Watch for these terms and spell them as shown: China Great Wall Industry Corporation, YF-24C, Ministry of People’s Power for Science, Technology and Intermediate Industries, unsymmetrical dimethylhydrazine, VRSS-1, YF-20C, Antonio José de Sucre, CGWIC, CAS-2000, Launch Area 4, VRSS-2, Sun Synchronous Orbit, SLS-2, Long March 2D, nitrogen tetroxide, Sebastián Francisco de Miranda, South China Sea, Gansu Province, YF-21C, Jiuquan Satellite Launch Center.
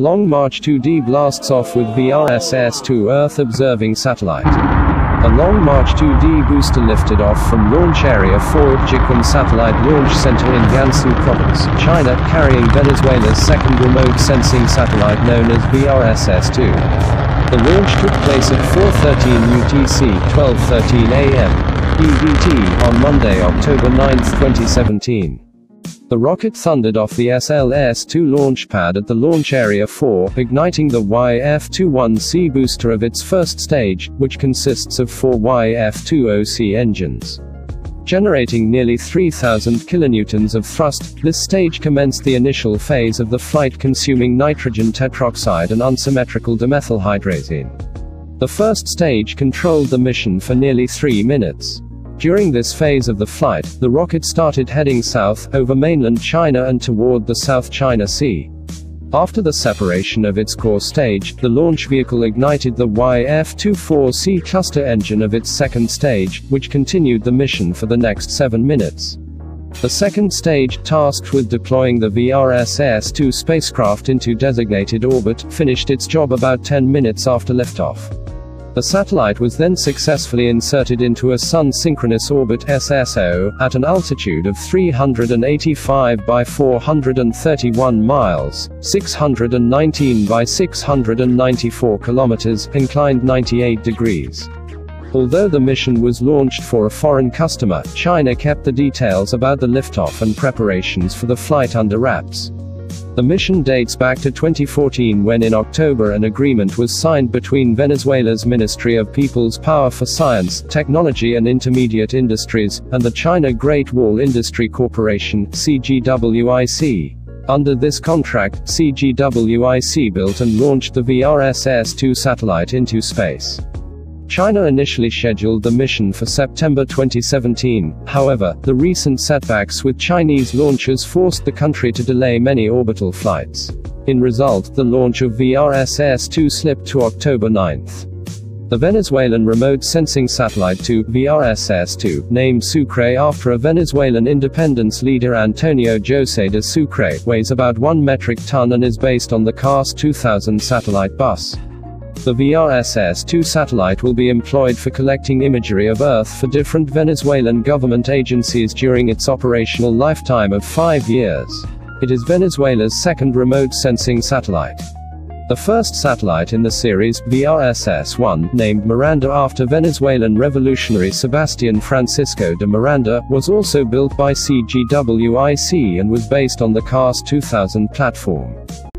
Long March 2D blasts off with VRSS-2 Earth-observing satellite. A Long March 2D booster lifted off from launch area 4 at Jiuquan Satellite Launch Center in Gansu Province, China, carrying Venezuela's second remote sensing satellite known as VRSS-2. The launch took place at 4:13 UTC, 12:13 a.m. EDT, on Monday, October 9, 2017. The rocket thundered off the SLS-2 launch pad at the launch area 4, igniting the YF-21C booster of its first stage, which consists of 4 YF-20C engines. Generating nearly 3,000 kilonewtons of thrust, this stage commenced the initial phase of the flight consuming nitrogen tetroxide and unsymmetrical dimethylhydrazine. The first stage controlled the mission for nearly 3 minutes. During this phase of the flight, the rocket started heading south, over mainland China and toward the South China Sea. After the separation of its core stage, the launch vehicle ignited the YF-24C cluster engine of its second stage, which continued the mission for the next 7 minutes. The second stage, tasked with deploying the VRSS-2 spacecraft into designated orbit, finished its job about 10 minutes after liftoff. The satellite was then successfully inserted into a Sun Synchronous Orbit (SSO) at an altitude of 385 by 431 miles, 619 by 694 kilometers, inclined 98 degrees. Although the mission was launched for a foreign customer, China kept the details about the liftoff and preparations for the flight under wraps. The mission dates back to 2014, when in October an agreement was signed between Venezuela's Ministry of People's Power for Science, Technology and Intermediate Industries, and the China Great Wall Industry Corporation, CGWIC. Under this contract, CGWIC built and launched the VRSS-2 satellite into space. China initially scheduled the mission for September 2017, however, the recent setbacks with Chinese launchers forced the country to delay many orbital flights. In result, the launch of VRSS-2 slipped to October 9th. The Venezuelan remote sensing satellite 2, VRSS-2, named Sucre after a Venezuelan independence leader Antonio José de Sucre, weighs about 1 metric ton and is based on the CAS-2000 satellite bus. The VRSS-2 satellite will be employed for collecting imagery of Earth for different Venezuelan government agencies during its operational lifetime of 5 years. It is Venezuela's second remote sensing satellite. The first satellite in the series, VRSS-1, named Miranda after Venezuelan revolutionary Sebastián Francisco de Miranda, was also built by CGWIC and was based on the CAS-2000 platform.